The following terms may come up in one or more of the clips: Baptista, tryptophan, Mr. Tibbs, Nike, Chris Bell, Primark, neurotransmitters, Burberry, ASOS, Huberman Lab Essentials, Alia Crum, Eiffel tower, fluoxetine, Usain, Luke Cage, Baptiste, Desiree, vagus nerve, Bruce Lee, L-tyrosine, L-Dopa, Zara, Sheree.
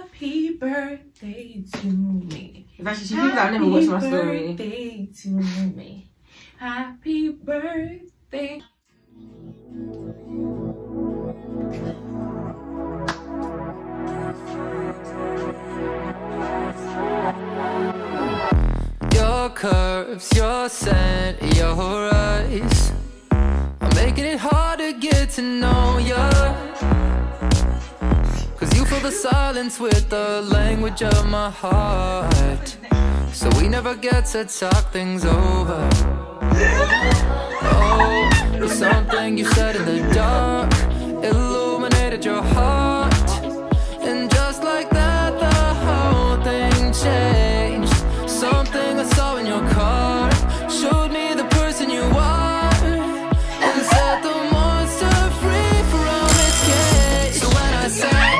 Happy birthday to me. If I should see people that never watched my story. Happy birthday to me. Happy birthday. Your curves, your scent, your eyes are making it hard to get to know you. The silence with the language of my heart, so we never get to talk things over. Oh, there's something you said in the dark, illuminated your heart, and just like that the whole thing changed. Something I saw in your car showed me the person you are, and set the monster free from its cage. So when I said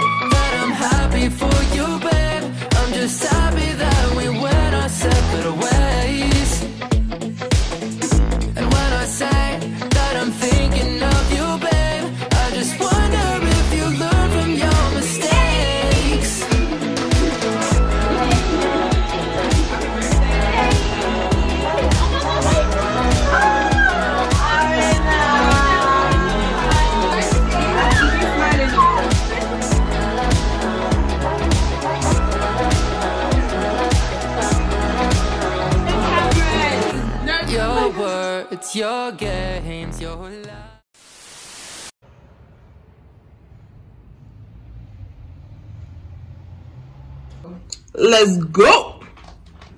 for you, babe, I'm just happy that we went our separate ways. And when I say that I'm thinking of you, babe, I just wonder if you learn from your mistakes. It's your games, your life. Let's go.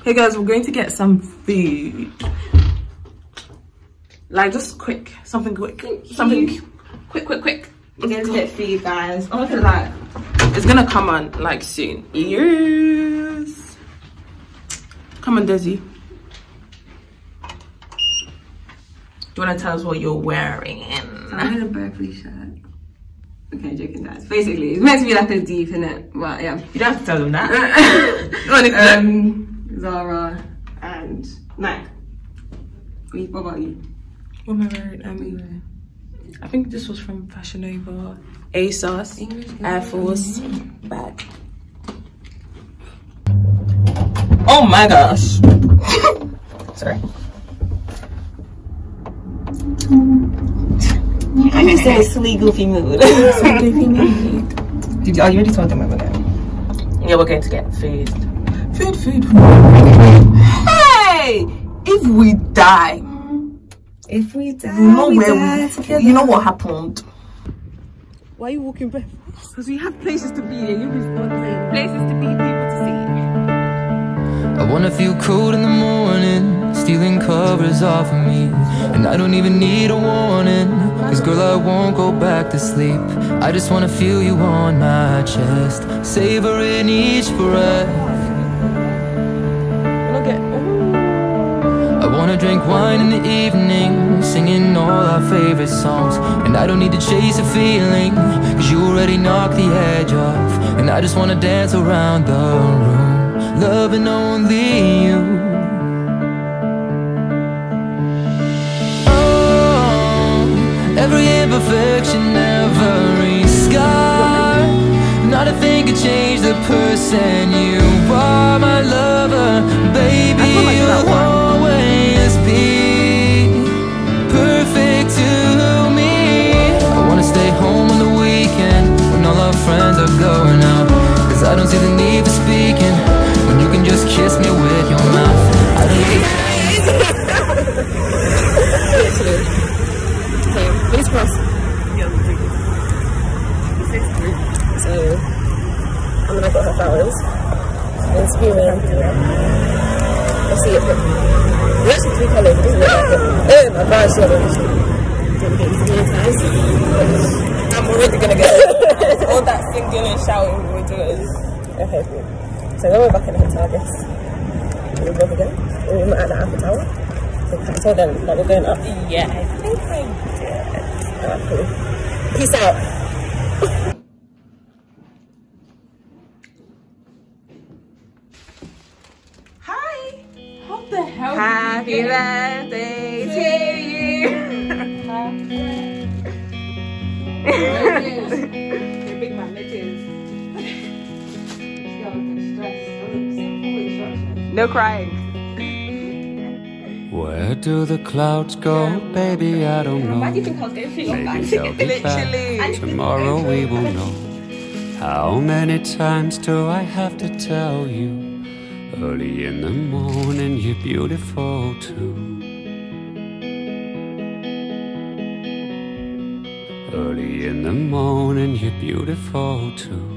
Hey guys, we're going to get some food. Like just quick, something quick, something quick. We're going to get food, guys. I'm looking like it's gonna come on like soon. Yes. Come on, Desi. Do you want to tell us what you're wearing? So I'm in a Burberry shirt. Okay, joking, guys. Basically, it's meant to be like a deep, innit? But yeah. You don't have to tell them that. Zara and Nike. What about you? What am I wearing? I think this was from Fashion Nova. ASOS, Air Force, bag. Oh my gosh. Sorry. I'm just in a silly, goofy mood. Are you already told them over there? Yeah, we're going to get food. Food. Hey! If we die. If we die together. You know what happened? Why are you walking back? Because we have places to be. Places to be, people to see. I wanna feel cold in the morning, stealing covers off of me. And I don't even need a warning, 'cause girl I won't go back to sleep. I just wanna feel you on my chest, savoring each breath. I wanna drink wine in the evening, singing all our favorite songs. And I don't need to chase a feeling, 'cause you already knocked the edge off. And I just wanna dance around the room, loving only you. Every imperfection, every scar, not a thing could change the person you are, my lover. Baby, you'll always be perfect to me. I wanna stay home on the weekend when all our friends are going out, 'cause I don't see the need for speaking when you can just kiss me with your mouth. I don't need Please cross. Yeah, so I'm gonna put her flowers and spew me after it. I see it. There's actually three colours, isn't it? My bad shot. I'm already gonna get it. All that singing and shouting we're doing. Okay, cool. So then we're back in the hotel, I guess. We'll go again. We met at the Eiffel Tower. So I told them that we're going up. Yeah, I think so. Peace out. Hi. How the hell? Happy birthday to you. Big man, it is. No crying. Where do the clouds go, baby? I don't know. Why do you think I'll do it? Maybe they'll be back. Tomorrow we will know. How many times do I have to tell you? Early in the morning, you're beautiful too. Early in the morning, you're beautiful too.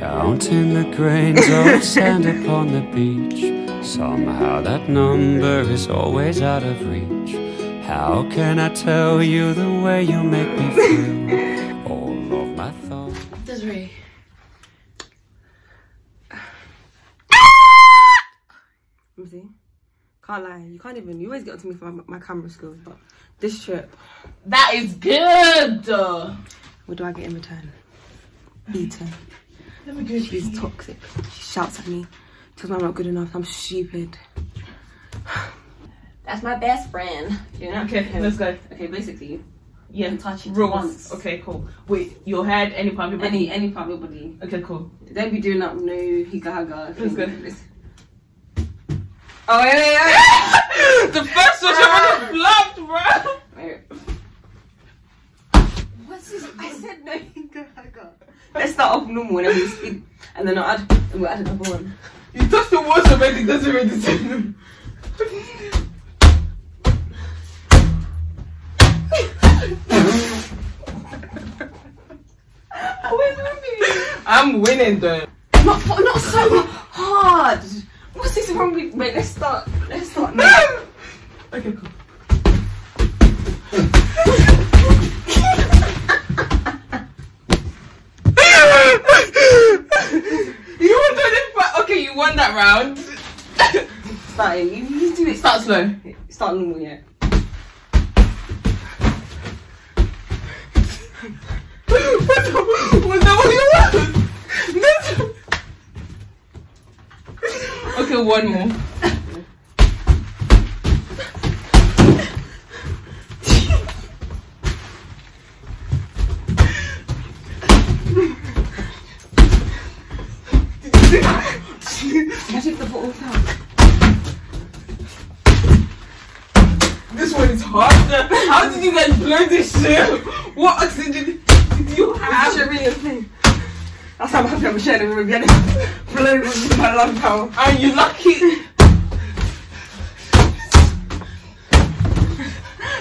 Counting the grains of sand upon the beach. Somehow that number is always out of reach. How can I tell you the way you make me feel? All of my thoughts. Desiree. See? Can't lie. You can't even. You always get up to me for my camera skills, but this trip. That is good. What do I get in return? Eaten. She's toxic. She shouts at me. Tells me I'm not good enough. I'm stupid. That's my best friend. You know? Okay, let's go. Okay, basically, you can touch it once. Okay, cool. Wait, your head, any part of your body? Any part of your body. Okay, cool. Don't be doing up no higa-haga. Let's go. Oh, yeah. The first one you flubbed, bro. Wait. What's this? I said no higa-haga. Let's start off normal and then we speak. And then we'll add another one. You touched the words already, doesn't really say them. I'm winning though. Not so hard. What's this wrong with? Wait, let's start now. Okay, cool. You won that. Okay, you won that round. Starting. You do it. Start slow. Start normal, yeah. Was that what you wanted? Okay, one more. I took the bottle down. This one is hard. How did you guys blow this shit? What oxygen did you have? That's how much I'm sharing with you. Blowing with my lung power. Are you lucky?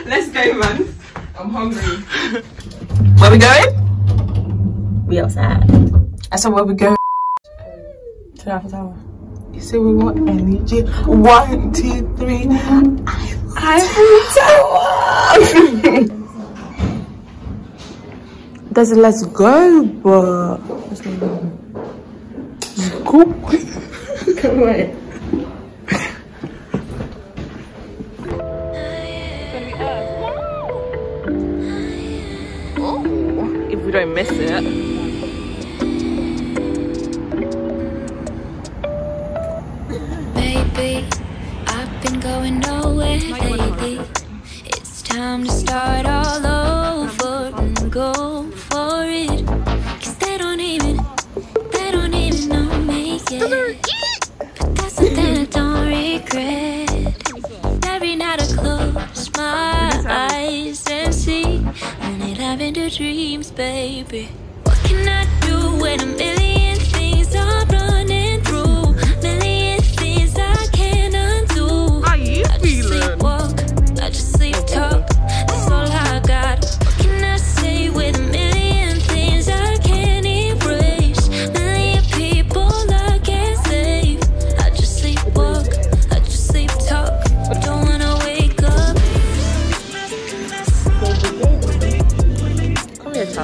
Let's go, man. I'm hungry. Where we going? We outside. I said where we going? To the Eiffel Tower. You say we want energy. 1, 2, 3. Eiffel Tower. Does it? Let's go, but let's go. Come on. Oh, if we don't miss it. Baby, I've been going nowhere lately. It's time to start all over and go. Dreams, baby. What can I do when a million things are running through? Million things I can undo. How you feeling? I just sleep walk, I just sleep talk. That's all I got. What can I say with a million things I can't erase? Million people I can't save. I just sleep walk, I just sleep talk. I don't wanna wake up. It's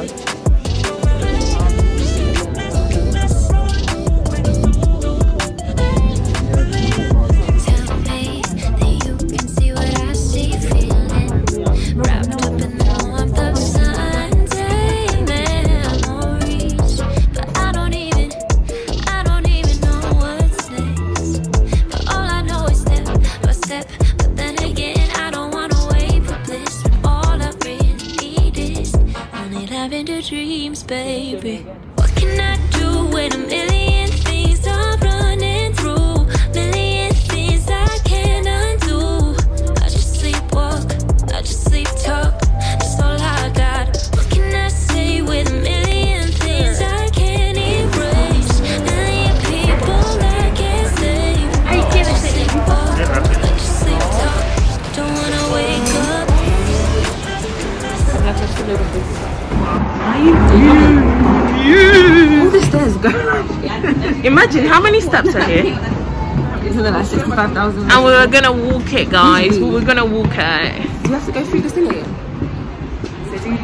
baby. What can I do when a million things are running through? Million things I can't undo. I just sleepwalk, I just sleep talk. That's all I got. What can I say with a million things I can't erase? Million people I can't save. I just sleepwalk, I just sleep talk. Don't wanna wake up. That's just a little bit. All the stairs go. Imagine how many steps are here. Isn't it like 65,000? And we're gonna walk it, guys. We're gonna walk it. Do you have to go through this thing again?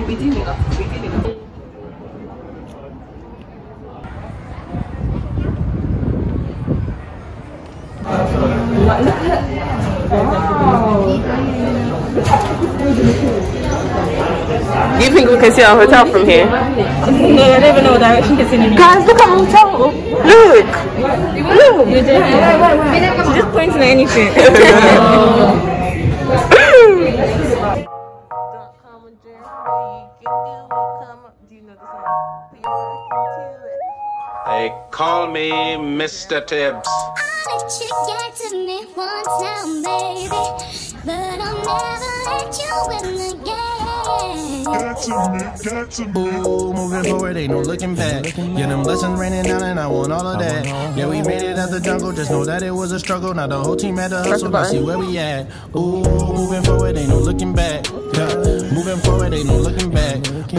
We do need that. We do need that. You think we can see our hotel from here? No, I don't even know what direction we can see anymore. Guys, look at our hotel! Look! Look! She's just pointing at anything. They call me Mr. Tibbs. I'll let you get to me once now, baby. But I'll never let you win again. Ooh, moving forward, ain't no looking back. Yeah, them blessings raining down and I want all of that. Yeah, we made it out the jungle, just know that it was a struggle. Now the whole team had to hustle, now see where we at. Ooh, moving forward, ain't no looking back. Yeah, moving forward, ain't no looking back. Ooh,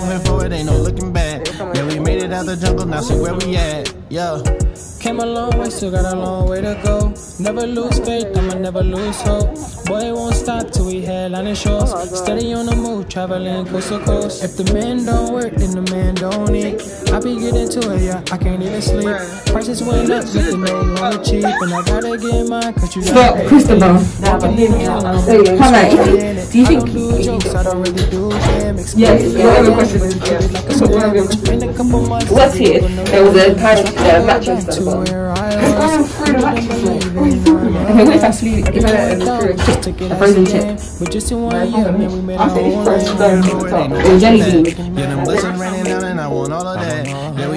moving forward, ain't no looking back. Yeah, we made it out the jungle, now see where we at. Yeah. Came a long way, still got a long way to go. Never lose faith, I'ma never lose hope. Boy, it won't stop till we headline the shows. Steady on the move, traveling coast to coast. If the men don't work, then the men don't eat. I be getting to it, yeah, I can't even sleep. Prices went up, but they made money cheap. And I gotta get mine, cause you gotta pay. Chris Bell. Do you think jokes, I don't really do them. Yes, I have a question. What's here? There was a kind of mattress. Okay, what if I sleep? If I frozen chip. I think frozen. We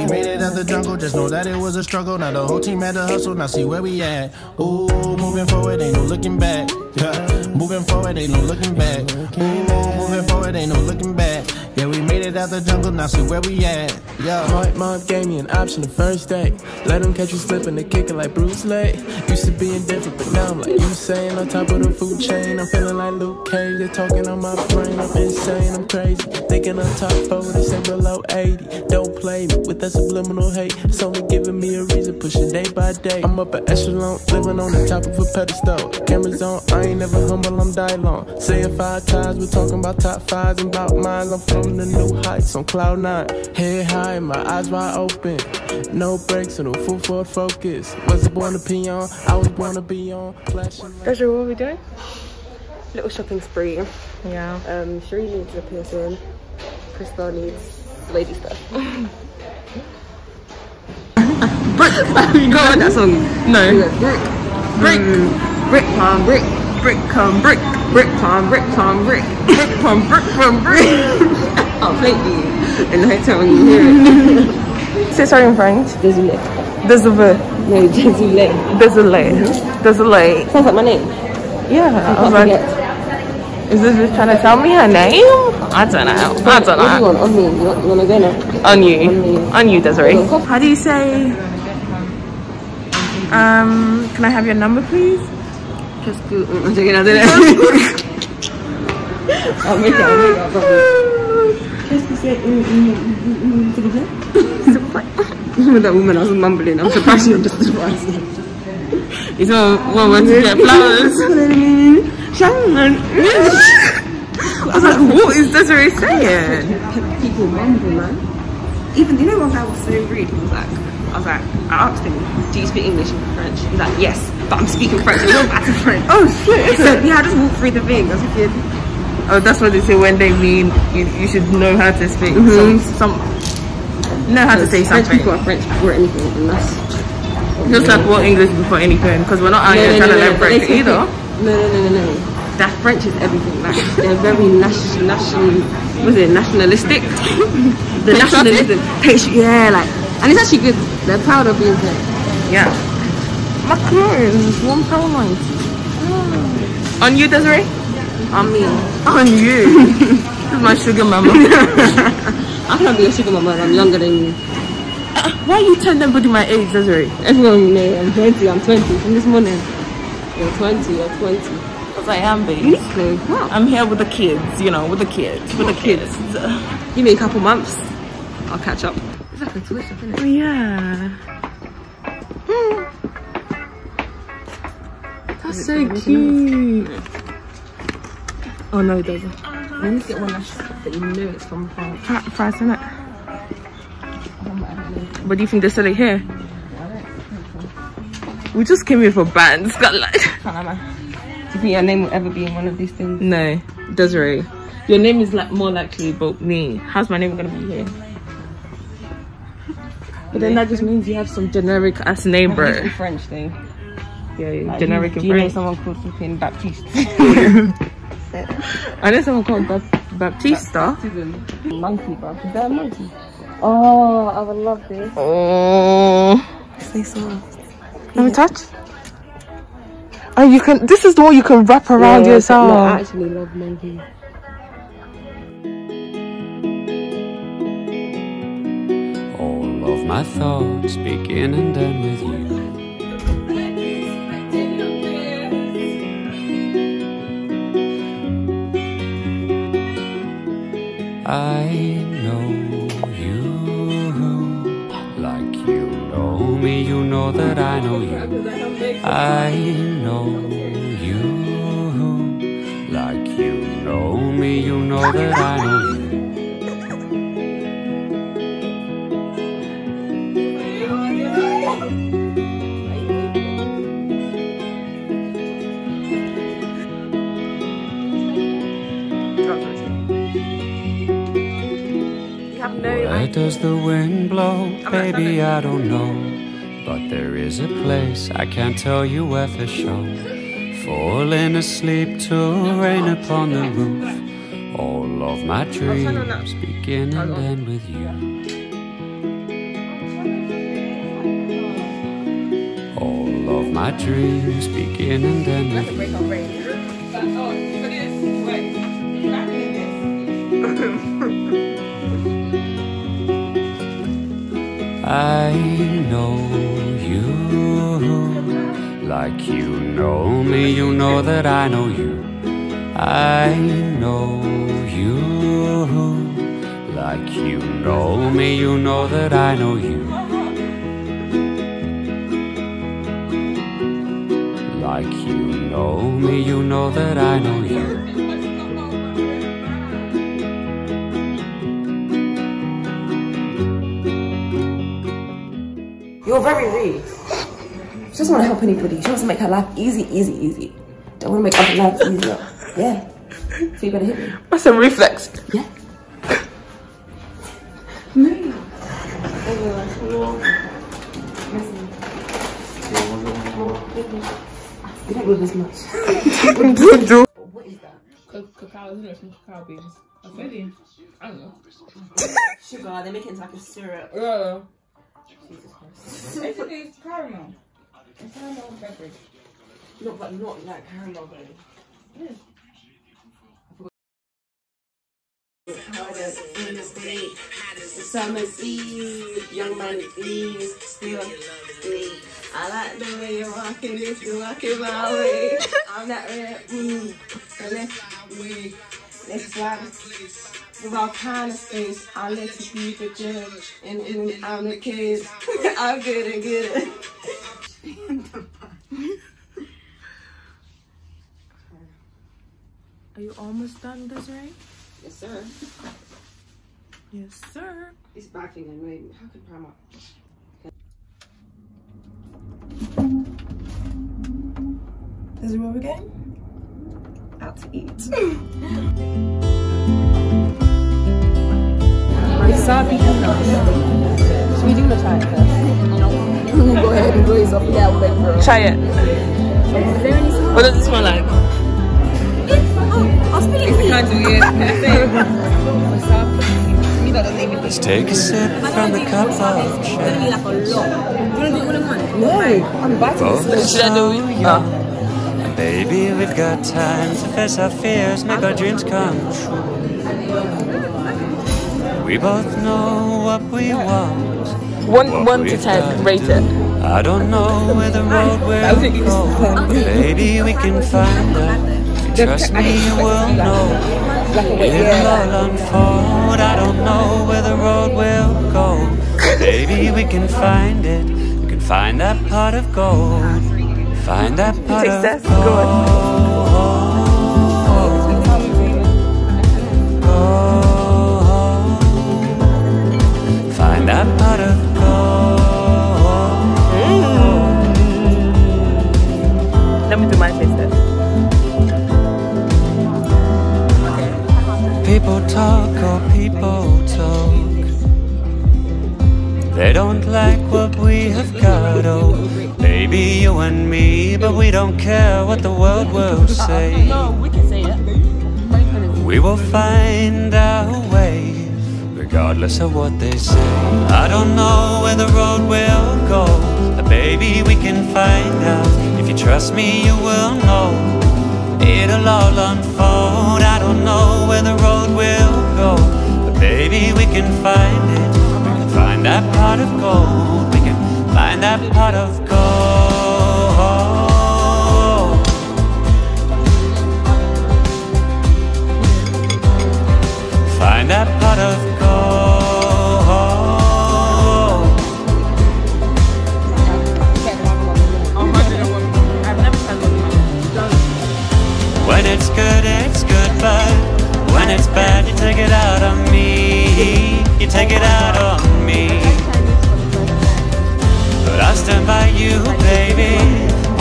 made it out the jungle. Just know that it was a struggle. Now the whole team had to hustle. Now see where we at. Ooh, moving forward, ain't no looking back. Yeah, moving forward, ain't no looking back. Ooh, moving forward, ain't no looking back. Yeah, we made it out the jungle, now see where we at. Yeah. My mom gave me an option the first day. Let them catch you slipping and kicking like Bruce Lee. Used to be indifferent, but now I'm like Usain. On top of the food chain, I'm feeling like Luke Cage. They're talking on my brain, I'm insane, I'm crazy. Thinking I'm top 4, they say below 80. Don't play me with that subliminal hate. It's only giving me a reason, pushing day by day. I'm up an echelon, living on the top of a pedestal. Cameras on, I ain't never humble, I'm dialogue. Say it 5 times, we're talking about top 5s and about mines. I'm from the new heights on cloud 9. Head high, my eyes wide open. No breaks, no full forward focus. Wasn't born to be on, I was born to be on. Desiree, what are we doing? Little shopping spree. Yeah. Sheree needs a piercing. Chris Bell needs lady stuff. Brick. Go on that song. No. Brick. Brick. Brick. Brick. Brick. Brick. Brick. Brick. Brick. Brick. I'll play you in the hotel when you hear it. Say sorry in French. Désolé. Désolé. No, désolé. Désolé. Désolé. Sounds like my name. Yeah, I was like, is this just trying to tell me her name? I don't know. I don't know. What do you want? On me. You want to go now? On you. On you. On you, Desiree. How do you say, can I have your number, please? Just go. I'm joking, I did it. I'll make it. I'll make it. I'll probably. Just say, with that woman, I was mumbling. I'm surprised you're just surprised. It's all one way to get flowers. I was like, what is Desiree saying? People mumble, man. Even, you know, one guy was so rude. He was like, I asked him, do you speak English and French? He's like, yes, but I'm speaking French. I'm not back to French. Oh, shit. So, yeah, I just walked through the thing. I was a kid. Oh, that's what they say when they mean you should know how to speak. Know how to say something. French people are French before anything, and that's just like what English before anything, because we're not out here trying to learn French either. No. That French is everything. Like they're very nationalistic. the nationalism. Yeah, like, and it's actually good. They're proud of being black. Yeah. Macaroons, £1.90. Oh. On you, Desiree? On me. On you. This is my sugar mama. I can't be a sugar mama. I'm younger than you. Why you tell everybody my age, Desiree? Everyone knows I'm 20. I'm 20 from this morning. You're 20. You're 20. Because I am, babe. Wow. I'm here with the kids. You know, with the kids. With the kids. Give me a couple months. I'll catch up. It's like a twist, isn't it? Oh yeah. That's so cute. Oh no, it doesn't. You need to get one that you know it's from France. France, isn't it? But do you think they sell it here? I don't think so. We just came here for bands. God, like. Do you think your name will ever be in one of these things? No, Desiree. Your name is like more likely, but me. How's my name gonna be here? But then that just means you have some generic ass name, bro. It's French thing. Yeah, like generic and French. You know someone called flipping Baptiste. I know someone called Baptista. Monkey, bro. Is that a monkey? Oh, I would love this. Oh. Say something. Let me touch. Oh, you can. This is the one you can wrap around yourself. No, I actually love monkey. All of my thoughts begin and end with you. I know you, like you know me, you know that I know you. I know you, like you know me, you know that I know Where does the wind blow? Baby, I don't know. But there is a place, I can't tell you where for sure. Falling asleep to rain upon the roof. All of my dreams begin and end with you. All of my dreams begin and end with you. I know you, like you know me, you know that I know you. I know you, like you know me, you know that I know you. Like you know me, you know that I know you. You're very rude. She doesn't want to help anybody. She wants to make her life easy. Don't want to make other lives easier. Yeah. So you better hit me. That's a reflex. Yeah. No. You don't love as much. What is that? Cacao, isn't it? Some cacao beans. I don't know. Sugar, they make it into like a syrup. Yeah. Jesus Christ. Isn't it caramel? It's caramel beverage. No, but not like caramel, though. It is. The summer's eve, young man leaves, still me. I like the way you're walking, if you're walking my way. I'm that red, the left way. Let's ride with all kind of space. I'll let you be the judge, and I'm the case. I'm good and good. Are you almost done, Desiree? Yes, sir. Yes, sir. It's backing and waiting. How could Primark? Is it over again? Out to eat. Wasabi noodles. Should we do the try it first? We'll go ahead and do it off. Yeah, we'll make it. Try it. What does it smell like? It's, oh, I'll spill it. It's kind of weird. Wasabi. Let's take a sip from the cup of chance. No, I'm back to this. Should I do it? No. Baby, we've got time to face our fears, make our dreams come true. We both know what we want. One to 10, rate it. I don't know where the road will go. Baby, we can find out. Trust me, we'll know. It'll all unfold. I don't know where the road will go. Baby, we can find it. We can find that pot of gold. Find that pot of gold. Find that pot of gold. Let me do my taste test. People talk, oh people talk. They don't like what we have got, oh baby, you and me, but we don't care what the world will say. No, we can say it. We will find our way, regardless of what they say. I don't know where the road will go, but baby, we can find out. If you trust me, you will know. It'll all unfold. I don't know where the road will go, but baby, we can find it. We can find that pot of gold. We can find that pot of gold. Find that pot of it's good, but when it's bad, you take it out on me. You take it out on me. But I'll stand by you, baby.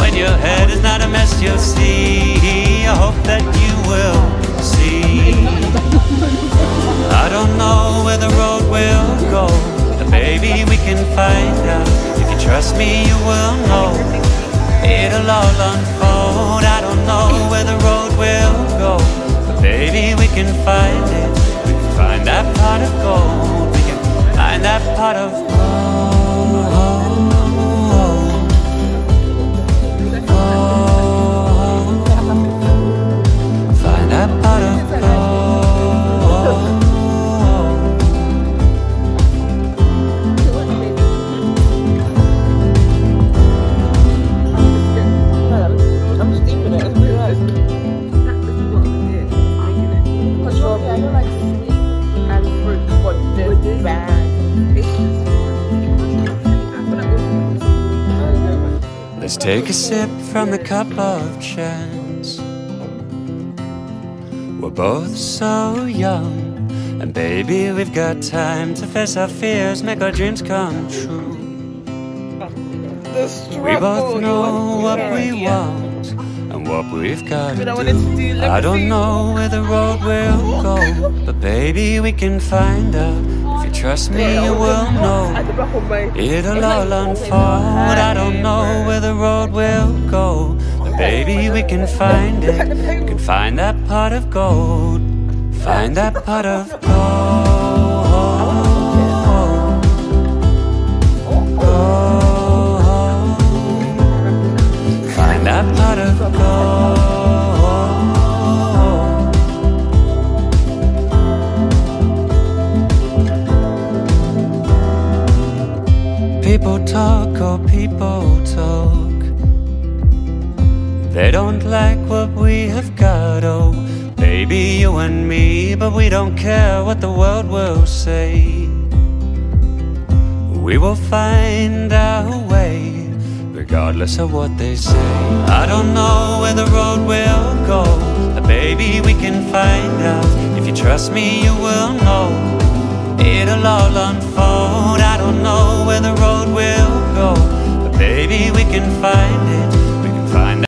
When your head is not a mess, you'll see. I hope that you will see. I don't know where the road will go, but baby, we can find out. If you trust me, you will know. It'll all unfold. I don't know where the road will go, but baby, we can find it. We can find that pot of gold. We can find that pot of gold. Oh, find that pot of take a sip from the cup of chance. We're both so young, and baby, we've got time to face our fears, make our dreams come true. We both know what we want and what we've got to do. I don't know where the road will go, but baby, we can find out. Trust me, you will know. It'll all unfold. I don't know where the road will go, but baby, we can find it. We can find that pot of gold. Find that pot of gold. Gold. Find that pot of gold. People talk, oh people talk. They don't like what we have got, oh baby, you and me, but we don't care what the world will say. We will find our way, regardless of what they say. I don't know where the road will go, but baby, we can find out. If you trust me, you will know. It'll all unfold. I don't know where the road will go, but baby, we can find it.